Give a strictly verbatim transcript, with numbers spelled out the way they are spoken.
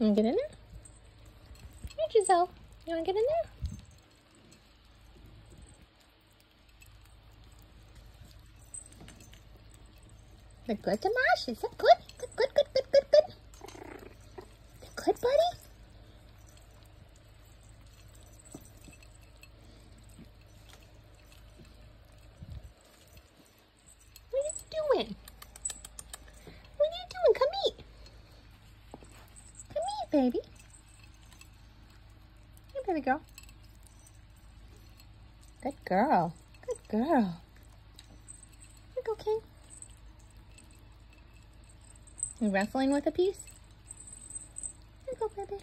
You wanna get in there? Hey, Giselle, you wanna get in there? Look good, Dimash? Is that good? Good, good, good, good, good, good. Look good, buddy? What are you doing? What are you doing? Come eat. Come eat, baby. Hey, baby girl. Good girl. Good girl. Here you go, King. You wrestling with a piece? Here you go, baby.